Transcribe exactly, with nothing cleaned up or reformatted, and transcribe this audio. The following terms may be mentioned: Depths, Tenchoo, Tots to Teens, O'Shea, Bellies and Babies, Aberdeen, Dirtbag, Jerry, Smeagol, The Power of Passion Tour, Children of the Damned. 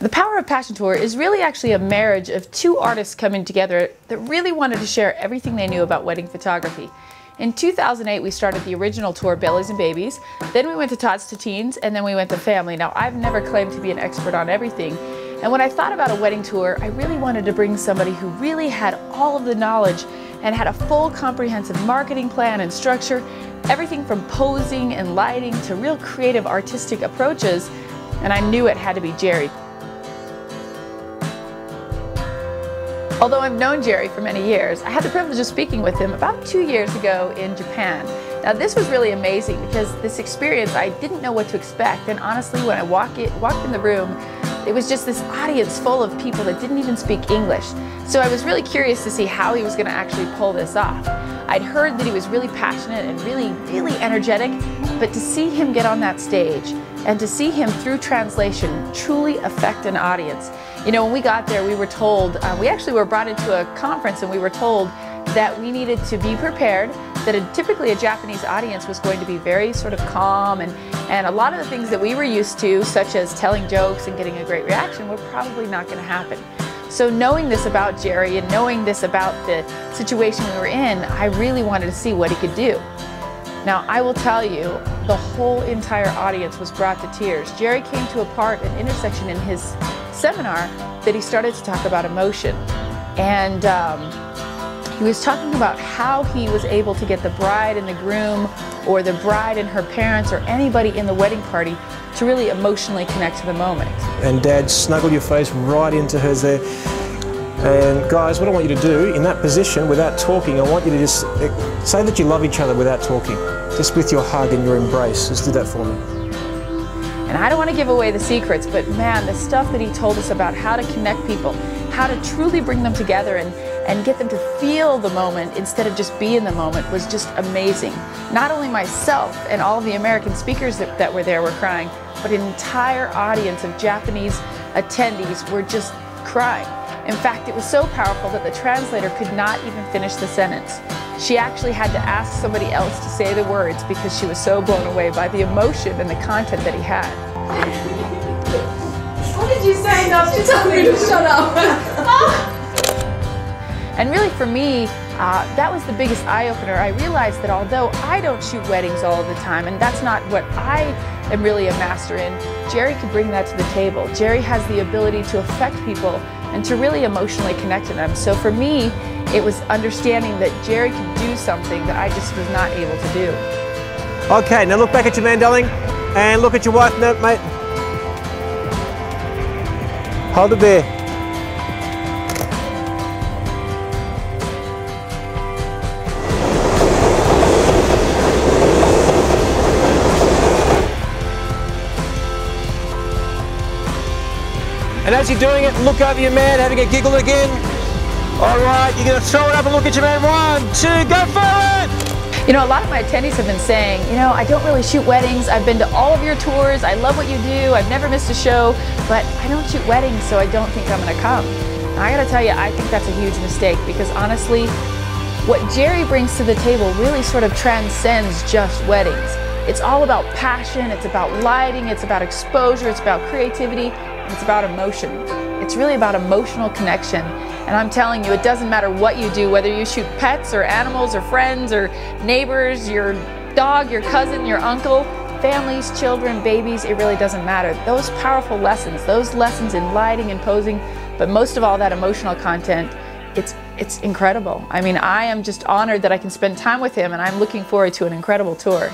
The Power of Passion Tour is really actually a marriage of two artists coming together that really wanted to share everything they knew about wedding photography. In two thousand eight, we started the original tour, Bellies and Babies, then we went to Tots to Teens, and then we went to Family. Now, I've never claimed to be an expert on everything, and when I thought about a wedding tour, I really wanted to bring somebody who really had all of the knowledge and had a full comprehensive marketing plan and structure, everything from posing and lighting to real creative artistic approaches, and I knew it had to be Jerry. Although I've known Jerry for many years, I had the privilege of speaking with him about two years ago in Japan. Now, this was really amazing because this experience, I didn't know what to expect, and honestly, when I walk it, walked in the room, it was just this audience full of people that didn't even speak English. So I was really curious to see how he was going to actually pull this off. I'd heard that he was really passionate and really, really energetic, but to see him get on that stage and to see him through translation truly affect an audience. You know, when we got there, we were told, uh, we actually were brought into a conference and we were told that we needed to be prepared, that a, typically a Japanese audience was going to be very sort of calm, and, and a lot of the things that we were used to, such as telling jokes and getting a great reaction, were probably not going to happen. So knowing this about Jerry and knowing this about the situation we were in, I really wanted to see what he could do. Now, I will tell you, the whole entire audience was brought to tears. Jerry came to a part, an intersection in his seminar, that he started to talk about emotion. And um, he was talking about how he was able to get the bride and the groom, or the bride and her parents, or anybody in the wedding party to really emotionally connect to the moment. And Dad snuggled your face right into hers there. And guys, what I want you to do in that position without talking, I want you to just say that you love each other without talking. Just with your hug and your embrace. Just do that for me. And I don't want to give away the secrets, but man, the stuff that he told us about how to connect people, how to truly bring them together and, and get them to feel the moment instead of just be in the moment was just amazing. Not only myself and all of the American speakers that, that were there were crying, but an entire audience of Japanese attendees were just crying. In fact, it was so powerful that the translator could not even finish the sentence. She actually had to ask somebody else to say the words because she was so blown away by the emotion and the content that he had. What did you say? No, she told me to shut up. And really, for me, uh, that was the biggest eye-opener. I realized that although I don't shoot weddings all the time, and that's not what I am really a master in, Jerry could bring that to the table. Jerry has the ability to affect people and to really emotionally connect to them. So for me, it was understanding that Jerry could do something that I just was not able to do. Okay, now look back at your man, darling, and look at your wife, no, mate. Hold it there. And as you're doing it, look over your man, having a giggle again. All right, you're going to throw it up and look at your man. One, two, go for it! You know, a lot of my attendees have been saying, you know, I don't really shoot weddings. I've been to all of your tours. I love what you do. I've never missed a show. But I don't shoot weddings, so I don't think I'm going to come. Now, I got to tell you, I think that's a huge mistake because, honestly, what Jerry brings to the table really sort of transcends just weddings. It's all about passion, it's about lighting, it's about exposure, it's about creativity, it's about emotion. It's really about emotional connection. And I'm telling you, it doesn't matter what you do, whether you shoot pets or animals or friends or neighbors, your dog, your cousin, your uncle, families, children, babies, it really doesn't matter. Those powerful lessons, those lessons in lighting and posing, but most of all that emotional content, it's, it's incredible. I mean, I am just honored that I can spend time with him, and I'm looking forward to an incredible tour.